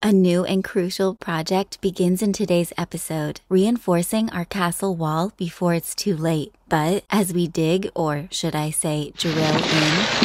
A new and crucial project begins in today's episode, reinforcing our castle wall before it's too late. But as we dig, or should I say drill in...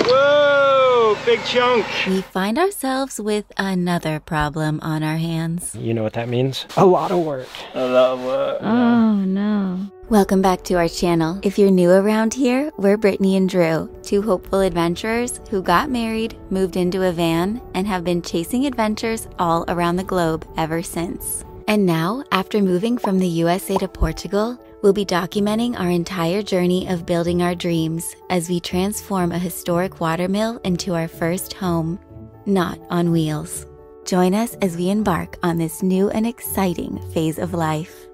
Whoa! Big chunk! We find ourselves with another problem on our hands. You know what that means? A lot of work. A lot of work. Oh, no. Welcome back to our channel. If you're new around here, we're Brittany and Drew, two hopeful adventurers who got married, moved into a van, and have been chasing adventures all around the globe ever since. And now, after moving from the USA to Portugal, we'll be documenting our entire journey of building our dreams as we transform a historic watermill into our first home, not on wheels. Join us as we embark on this new and exciting phase of life.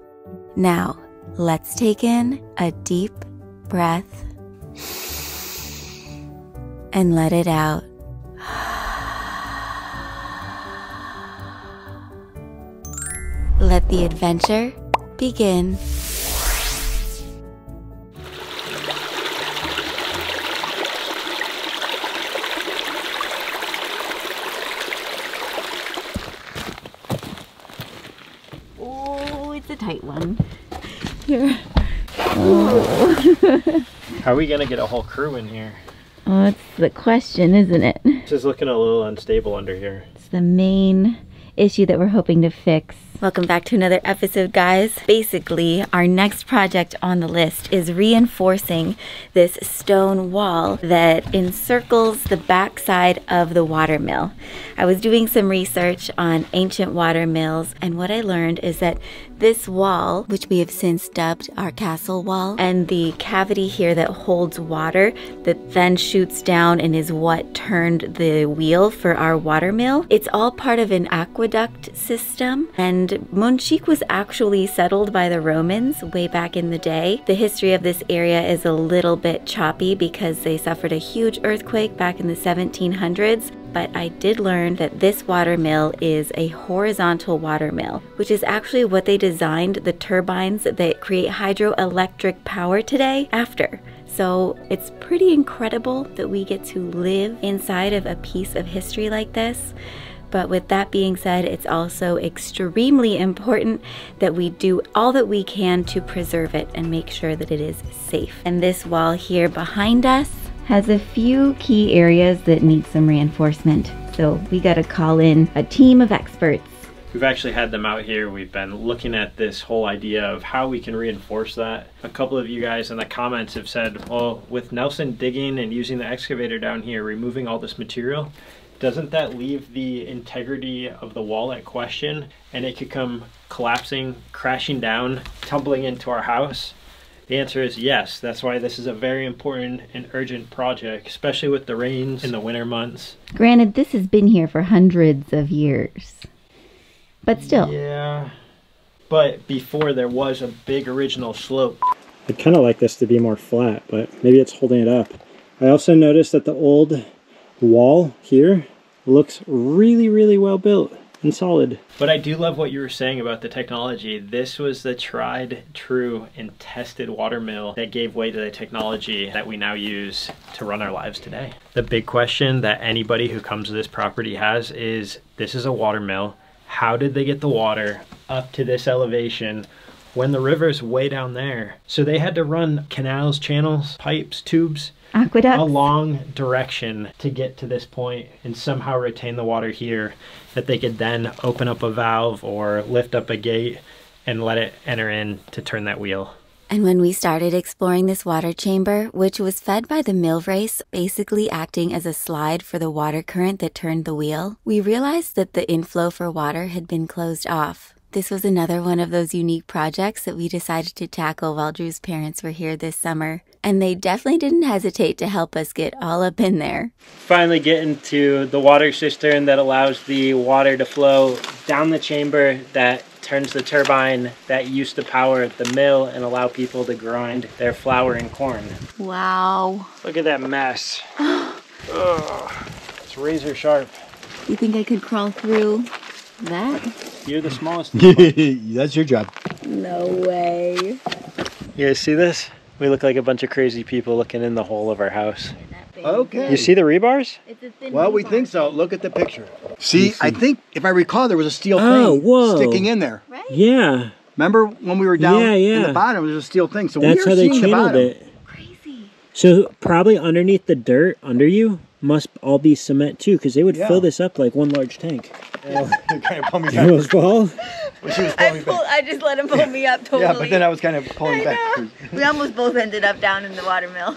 Now, let's take in a deep breath and let it out. Let the adventure begin. Oh, it's a tight one. How are we gonna get a whole crew in here? Oh, that's the question, isn't it? It's just looking a little unstable under here. It's the main issue that we're hoping to fix. Welcome back to another episode, guys. Basically, our next project on the list is reinforcing this stone wall that encircles the backside of the watermill. I was doing some research on ancient watermills, and what I learned is that this wall, which we have since dubbed our castle wall, and the cavity here that holds water that then shoots down and is what turned the wheel for our watermill, it's all part of an aqueduct system. And Monchique was actually settled by the Romans way back in the day. The history of this area is a little bit choppy because they suffered a huge earthquake back in the 1700s. But I did learn that this watermill is a horizontal watermill, which is actually what they designed the turbines that create hydroelectric power today after. So it's pretty incredible that we get to live inside of a piece of history like this. But with that being said, it's also extremely important that we do all that we can to preserve it and make sure that it is safe. And this wall here behind us has a few key areas that need some reinforcement. So we gotta call in a team of experts. We've actually had them out here. We've been looking at this whole idea of how we can reinforce that. A couple of you guys in the comments have said, well, with Nelson digging and using the excavator down here, removing all this material, doesn't that leave the integrity of the wall at question? And it could come collapsing, crashing down, tumbling into our house? The answer is yes. That's why this is a very important and urgent project, especially with the rains in the winter months. Granted, this has been here for hundreds of years, but still. Yeah, but before there was a big original slope. I'd kind of like this to be more flat, but maybe it's holding it up. I also noticed that the old wall here looks really well built and solid. But I do love what you were saying about the technology. This was the tried, true, and tested watermill that gave way to the technology that we now use to run our lives today. The big question that anybody who comes to this property has is, this is a watermill. How did they get the water up to this elevation when the river's way down there? So they had to run canals, channels, pipes, tubes, aqueducts, a long direction to get to this point and somehow retain the water here that they could then open up a valve or lift up a gate and let it enter in to turn that wheel. And when we started exploring this water chamber, which was fed by the mill race, basically acting as a slide for the water current that turned the wheel, we realized that the inflow for water had been closed off. This was another one of those unique projects that we decided to tackle while Drew's parents were here this summer. And they definitely didn't hesitate to help us get all up in there. Finally getting to the water cistern that allows the water to flow down the chamber that turns the turbine that used to power the mill and allow people to grind their flour and corn. Wow. Look at that mess. Ugh, it's razor sharp. You think I could crawl through that? You're the smallest. That's your job. No way. You guys see this? We look like a bunch of crazy people looking in the hole of our house. Okay. You see the rebars? It's a thin rebar. We think so. Look at the picture. See, I think, if I recall, there was a steel thing sticking in there. Right? Yeah. Remember when we were down in the bottom, there was a steel thing. So that's how they channeled it. Crazy. So probably underneath the dirt under you must all be cement too, because they would fill this up like one large tank. Well, it kind of pulled me back. I just let him pull me up totally. Yeah, but then I was kind of pulling back. We almost both ended up down in the watermill.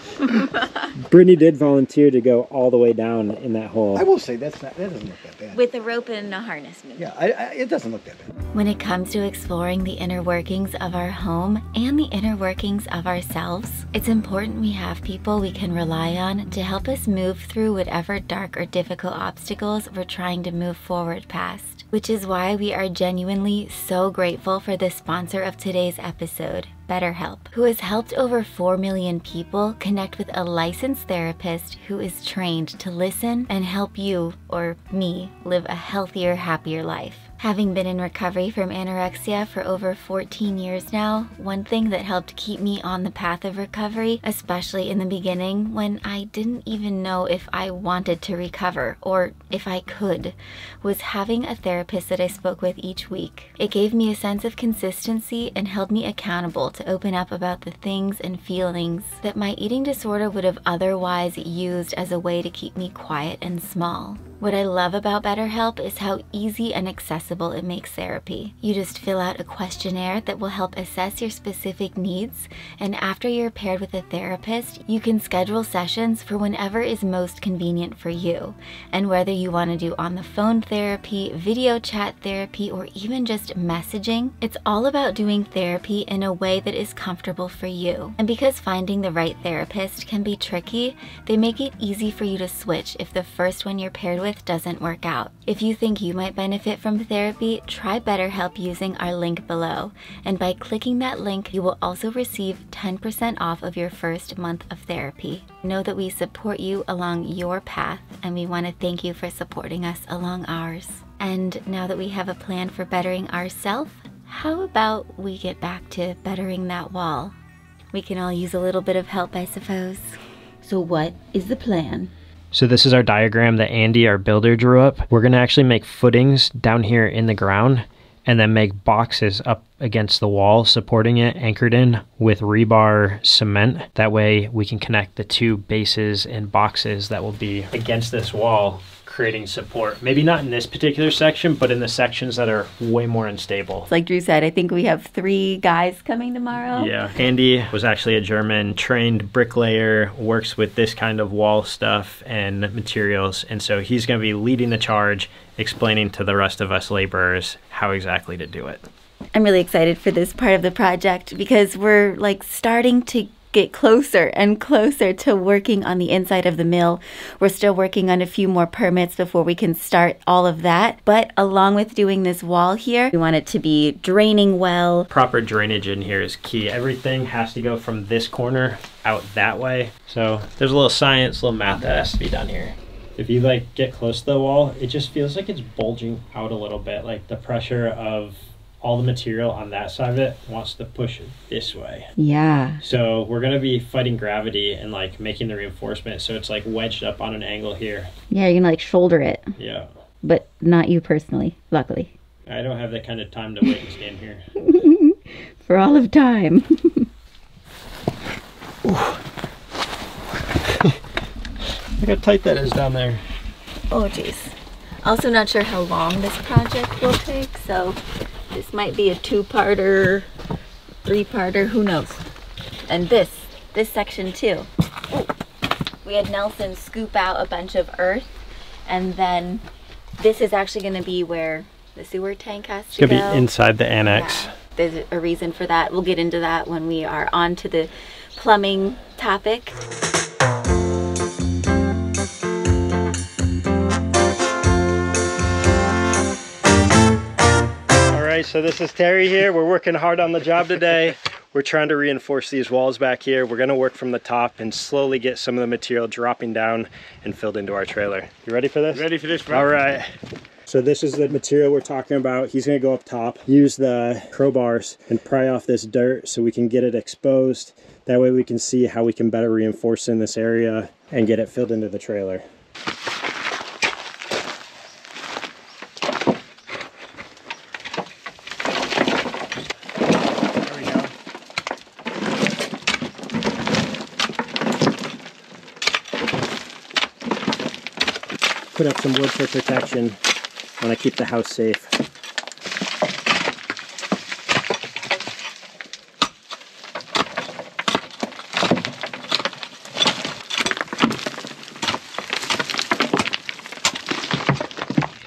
Brittany did volunteer to go all the way down in that hole. I will say that doesn't look that bad. With a rope and a harness, maybe. Yeah, it doesn't look that bad. When it comes to exploring the inner workings of our home and the inner workings of ourselves, it's important we have people we can rely on to help us move through whatever dark or difficult obstacles we're trying to move forward past. Which is why we are genuinely so grateful for the sponsor of today's episode, BetterHelp, who has helped over 4 million people connect with a licensed therapist who is trained to listen and help you, or me, live a healthier, happier life. Having been in recovery from anorexia for over 14 years now, one thing that helped keep me on the path of recovery, especially in the beginning when I didn't even know if I wanted to recover or if I could, was having a therapist that I spoke with each week. It gave me a sense of consistency and held me accountable to open up about the things and feelings that my eating disorder would have otherwise used as a way to keep me quiet and small. What I love about BetterHelp is how easy and accessible it makes therapy. You just fill out a questionnaire that will help assess your specific needs, and after you're paired with a therapist, you can schedule sessions for whenever is most convenient for you. And whether you want to do on-the-phone therapy, video chat therapy, or even just messaging, it's all about doing therapy in a way that is comfortable for you. And because finding the right therapist can be tricky, they make it easy for you to switch if the first one you're paired with doesn't work out. If you think you might benefit from therapy, try BetterHelp using our link below. And by clicking that link, you will also receive 10% off of your first month of therapy. Know that we support you along your path, and we want to thank you for supporting us along ours. And now that we have a plan for bettering ourselves, how about we get back to bettering that wall? We can all use a little bit of help, I suppose. So what is the plan? So this is our diagram that Andy, our builder, drew up. We're going to actually make footings down here in the ground and then make boxes up against the wall, supporting it, anchored in with rebar cement. That way we can connect the two bases and boxes that will be against this wall, creating support. Maybe not in this particular section, but in the sections that are way more unstable. Like Drew said, I think we have 3 guys coming tomorrow. Yeah. Andy was actually a German trained bricklayer, works with this kind of wall stuff and materials. And so he's going to be leading the charge, explaining to the rest of us laborers how exactly to do it. I'm really excited for this part of the project because we're like starting to get closer and closer to working on the inside of the mill. We're still working on a few more permits before we can start all of that. But along with doing this wall here, we want it to be draining well. Proper drainage in here is key. Everything has to go from this corner out that way. So there's a little science, a little math that has to be done here. If you like get close to the wall, it just feels like it's bulging out a little bit, like the pressure of all the material on that side of it wants to push it this way. Yeah. So we're gonna be fighting gravity and like making the reinforcement so it's like wedged up on an angle here. Yeah, you're gonna like shoulder it. Yeah. But not you personally, luckily. I don't have that kind of time to wait and stand here. For all of time. Look how tight that is down there. Oh geez. Also not sure how long this project will take, so this might be a 2-parter, 3-parter, who knows? And this section too. Ooh. We had Nelson scoop out a bunch of earth, and then this is actually going to be where the sewer tank has to go. It's going to be inside the annex. Yeah. There's a reason for that. We'll get into that when we are on to the plumbing topic. So this is Terry here. We're working hard on the job today. We're trying to reinforce these walls back here. We're going to work from the top and slowly get some of the material dropping down and filled into our trailer. You ready for this? Ready for this, bro. All right. So this is the material we're talking about. He's going to go up top, use the crowbars and pry off this dirt so we can get it exposed. That way we can see how we can better reinforce in this area and get it filled into the trailer. put up some wood for protection when I keep the house safe.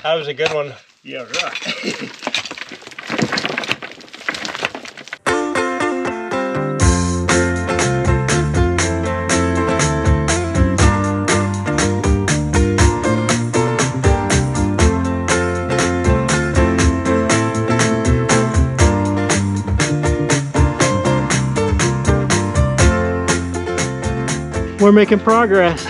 That was a good one. Yeah, right. We're making progress.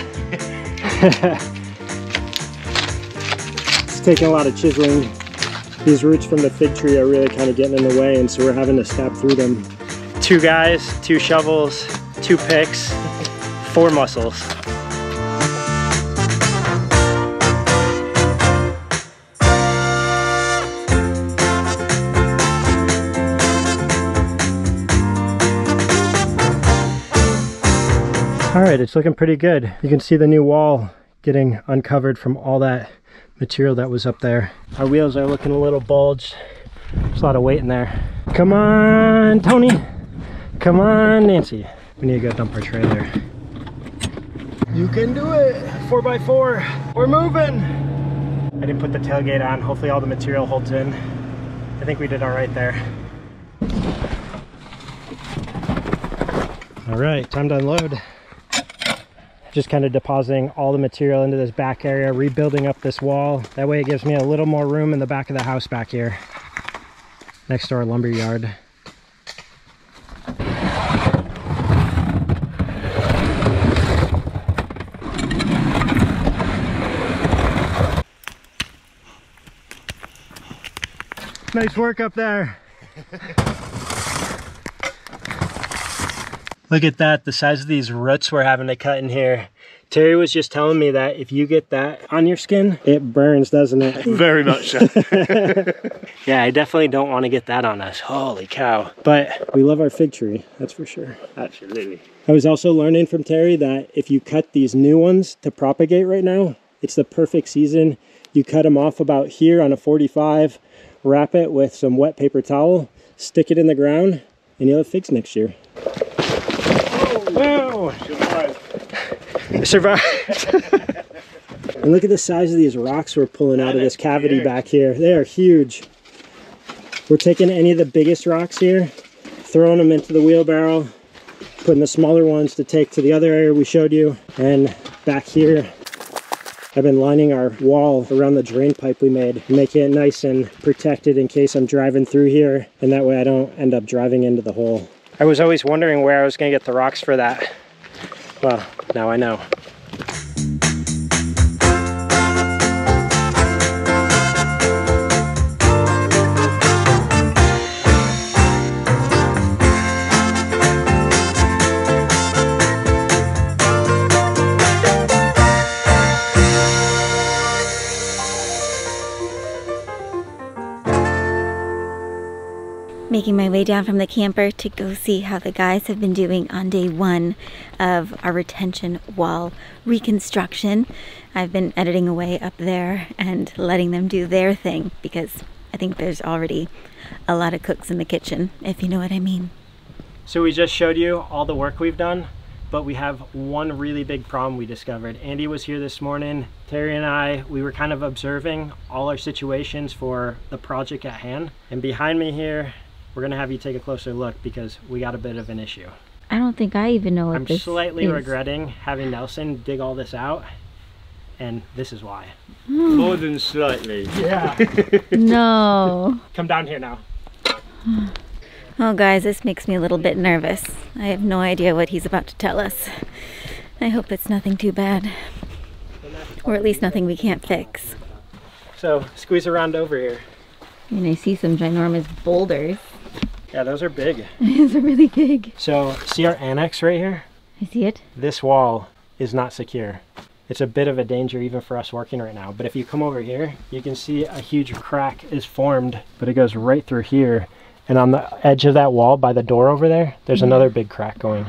It's taking a lot of chiseling. These roots from the fig tree are really kind of getting in the way, and so we're having to stab through them. 2 guys, 2 shovels, 2 picks, 4 muscles. All right, it's looking pretty good. You can see the new wall getting uncovered from all that material that was up there. Our wheels are looking a little bulged. There's a lot of weight in there. Come on, Tony. Come on, Nancy. We need to go dump our trailer. You can do it. 4x4. We're moving. I didn't put the tailgate on. Hopefully all the material holds in. I think we did all right there. All right, time to unload. Just kind of depositing all the material into this back area, rebuilding up this wall. That way it gives me a little more room in the back of the house back here, next to our lumber yard. Nice work up there. Look at that, the size of these roots we're having to cut in here. Terry was just telling me that if you get that on your skin, it burns, doesn't it? Very much so. Yeah, I definitely don't want to get that on us. Holy cow. But we love our fig tree, that's for sure. Absolutely. I was also learning from Terry that if you cut these new ones to propagate right now, it's the perfect season. You cut them off about here on a 45, wrap it with some wet paper towel, stick it in the ground, and you'll have figs next year. Wow! Survived! And look at the size of these rocks we're pulling out of this cavity back here. They are huge. We're taking any of the biggest rocks here, throwing them into the wheelbarrow, putting the smaller ones to take to the other area we showed you. And back here, I've been lining our wall around the drain pipe we made, making it nice and protected in case I'm driving through here, and that way I don't end up driving into the hole. I was always wondering where I was going to get the rocks for that. Well, now I know. Making my way down from the camper to go see how the guys have been doing on day 1 of our retention wall reconstruction. I've been editing away up there and letting them do their thing because I think there's already a lot of cooks in the kitchen, if you know what I mean. So we just showed you all the work we've done, but we have one really big problem we discovered. Andy was here this morning. Terry and I, we were kind of observing all our situations for the project at hand. And behind me here, we're gonna have you take a closer look because we got a bit of an issue. I don't think I even know what this is. I'm slightly regretting having Nelson dig all this out, and this is why. More than slightly. Yeah. No. Come down here now. Oh guys, this makes me a little bit nervous. I have no idea what he's about to tell us. I hope it's nothing too bad. Or at least nothing we can't fix. So, squeeze around over here. And I see some ginormous boulders. Yeah, those are big. Those are really big. So, see our annex right here? I see it. This wall is not secure. It's a bit of a danger even for us working right now. But if you come over here, you can see a huge crack is formed, but it goes right through here. And on the edge of that wall by the door over there, there's another big crack going.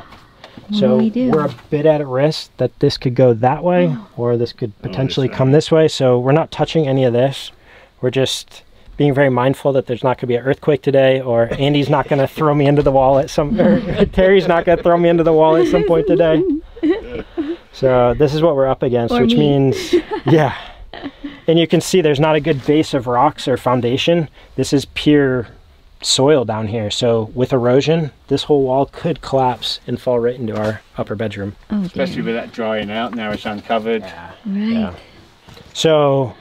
So we're a bit at risk that this could go that way, or this could potentially come this way. So we're not touching any of this. We're just being very mindful that there's not going to be an earthquake today, or Andy's not going to throw me into the wall at some, or Terry's not going to throw me into the wall at some point today. So this is what we're up against, or which means, yeah. And you can see there's not a good base of rocks or foundation. This is pure soil down here, so with erosion this whole wall could collapse and fall right into our upper bedroom. Especially with that drying out, now it's uncovered. So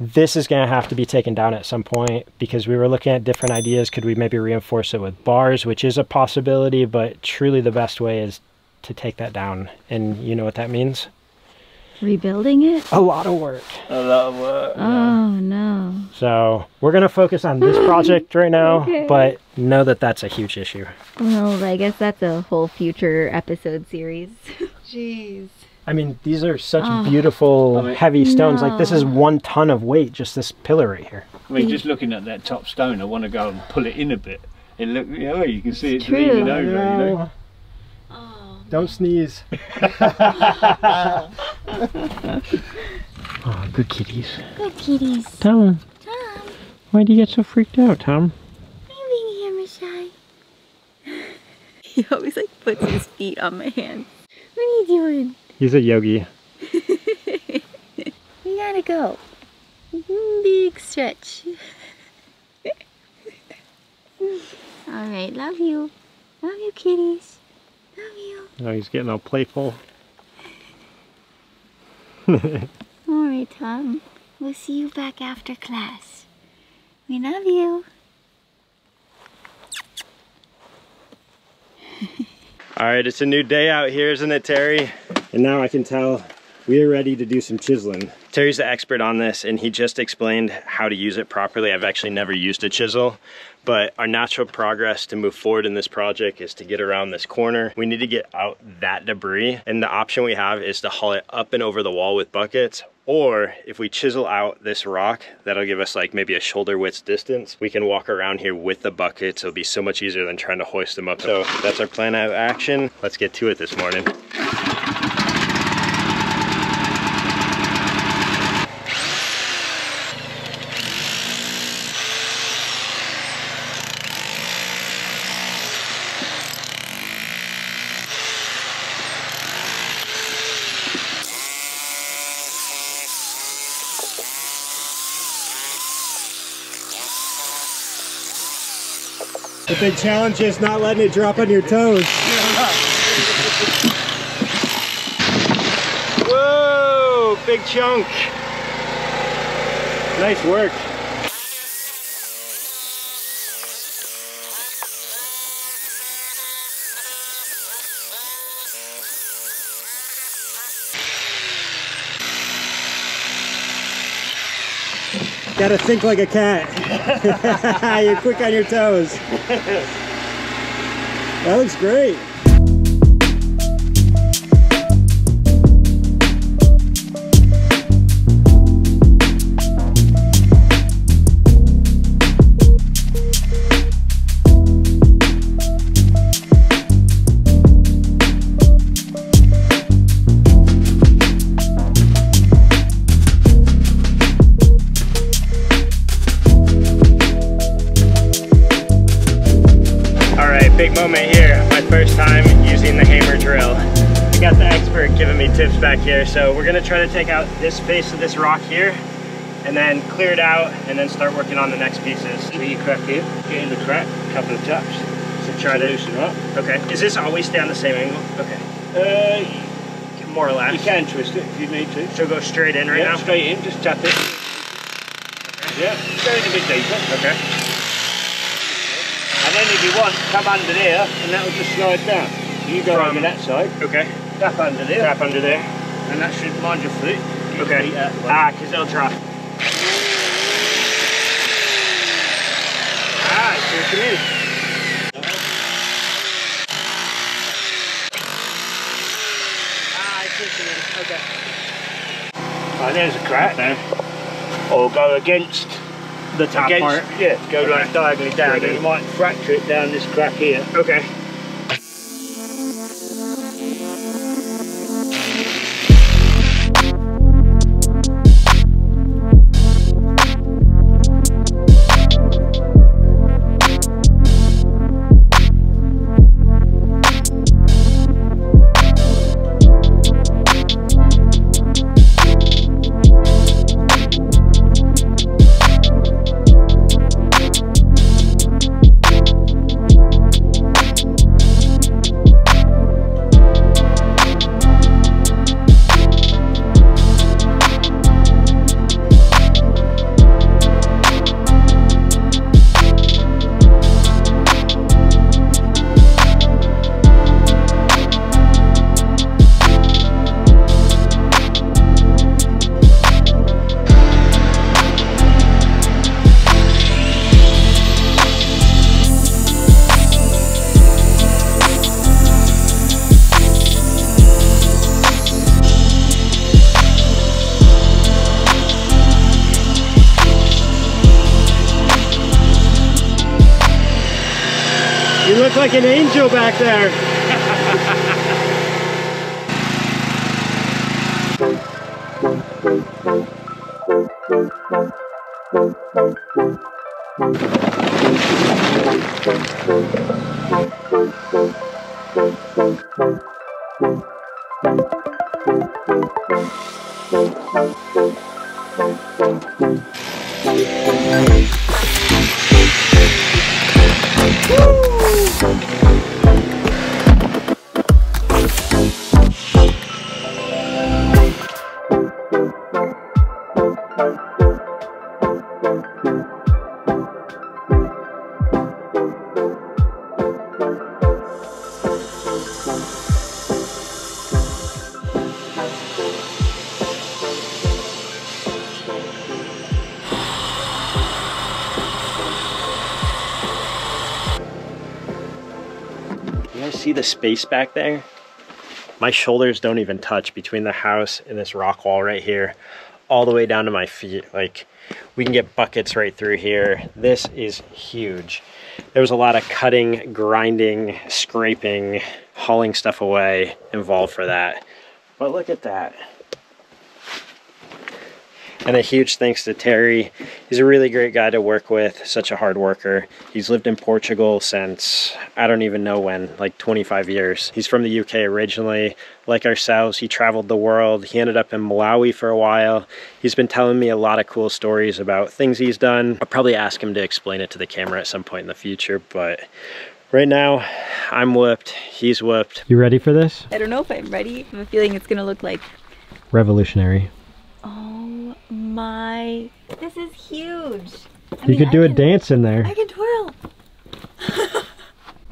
this is going to have to be taken down at some point, because we were looking at different ideas. Could we maybe reinforce it with bars, which is a possibility, but truly the best way is to take that down. And you know what that means? Rebuilding it? A lot of work. A lot of work. Oh, no. So we're going to focus on this project right now, but know that that's a huge issue. Well, I guess that's a whole future episode series. Jeez. I mean, these are such beautiful, heavy stones. Like, this is 1 ton of weight, just this pillar right here. I mean, just looking at that top stone, I want to go and pull it in a bit. It look, you know, you can see it's leaning over, you know. Don't sneeze. Oh, good kitties. Good kitties. Tom. Tom. Why do you get so freaked out, Tom? I'm being hammer shy. He always like puts his feet on my hand. What are you doing? He's a yogi. We gotta go. Big stretch. Alright, love you. Love you, kitties. Oh, he's getting all playful. Alright, Tom. We'll see you back after class. We love you. Alright, it's a new day out here, isn't it, Terry? And now I can tell we are ready to do some chiseling. Terry's the expert on this, and he just explained how to use it properly. I've actually never used a chisel. But our natural progress to move forward in this project is to get around this corner. We need to get out that debris, and the option we have is to haul it up and over the wall with buckets, or if we chisel out this rock, that'll give us like maybe a shoulder width distance. We can walk around here with the buckets. It'll be so much easier than trying to hoist them up. So that's our plan of action. Let's get to it this morning. The big challenge is not letting it drop on your toes. Whoa, big chunk. Nice work. Gotta think like a cat. You're quick on your toes. That looks great. Back here, so we're gonna try to take out this face of this rock here and then clear it out and then start working on the next pieces. So you crack it, get in the crack, a couple of taps to try to loosen up. Okay, is this always stay on the same angle? Okay, more or less. You can twist it if you need to. So go straight in right now? Straight in, just tap it. Okay. Yeah, go in a bit deeper. Okay. And then if you want, come under there and that will just slide down. You go over that side. Okay. Tap under there. Tap under there. And that should mind your foot. Okay. Because they'll drop. See what you mean. I see what you mean. Okay. Right, there's a crack now. Or go against the top part. Yeah, go like diagonally down. You might fracture it down this crack here. Okay. You look like an angel back there. See the space back there? My shoulders don't even touch between the house and this rock wall right here, all the way down to my feet. Like, we can get buckets right through here. This is huge. There was a lot of cutting, grinding, scraping, hauling stuff away involved for that. But look at that. And a huge thanks to Terry. He's a really great guy to work with, such a hard worker. He's lived in Portugal since, I don't even know when, like 25 years. He's from the UK originally. Like ourselves, he traveled the world. He ended up in Malawi for a while. He's been telling me a lot of cool stories about things he's done. I'll probably ask him to explain it to the camera at some point in the future, but right now, I'm whipped, he's whipped. You ready for this? I don't know if I'm ready. I have a feeling it's gonna look like revolutionary. Oh my, this is huge. I mean, I could do a dance in there. I can twirl.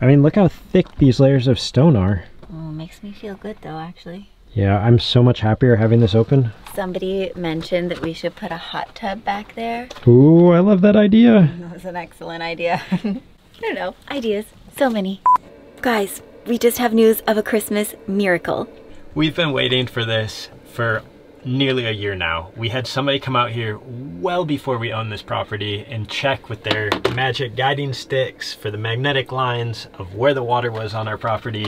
I mean, look how thick these layers of stone are. Oh, makes me feel good though, actually. Yeah, I'm so much happier having this open. Somebody mentioned that we should put a hot tub back there. Ooh, I love that idea. That was an excellent idea. I don't know, ideas, so many. Guys, we just have news of a Christmas miracle. We've been waiting for this for nearly a year now. We had somebody come out here well before we owned this property and check with their magic guiding sticks for the magnetic lines of where the water was on our property,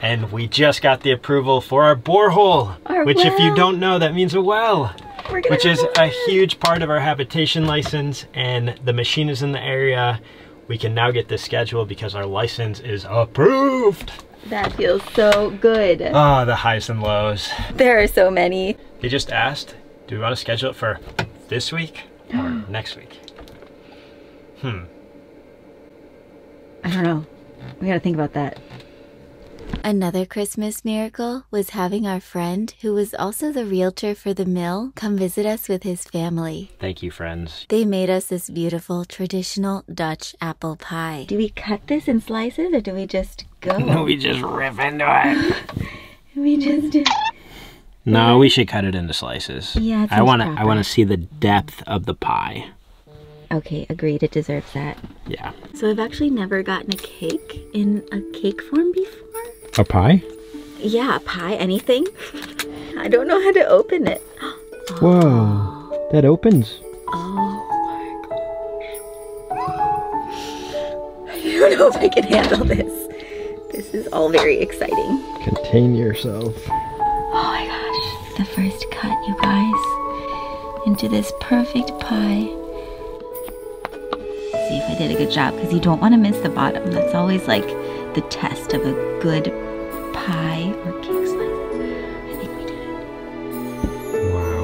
and we just got the approval for our borehole, which, if you don't know, that means a well, which is a huge part of our habitation license, and the machine is in the area. We can now get this scheduled because our license is approved. That feels so good. Oh, the highs and lows. There are so many. They just asked, do we want to schedule it for this week or next week? I don't know. We gotta think about that. Another Christmas miracle was having our friend, who was also the realtor for the mill, come visit us with his family. Thank you, friends. They made us this beautiful traditional Dutch apple pie. Do we cut this in slices or do we just go? No, we just rip into it. We just do. No, we should cut it into slices. Yeah, I want to see the depth of the pie. Okay, agreed. It deserves that. Yeah. So I've actually never gotten a cake in a cake form before. A pie? Yeah, a pie, anything. I don't know how to open it. Whoa, that opens. Oh my gosh. I don't know if I can handle this. This is all very exciting. Contain yourself. Oh my gosh, the first cut, you guys, into this perfect pie. Let's see if I did a good job, because you don't want to miss the bottom. That's always like the test of a good pie or cake slice. I think we did it. Wow.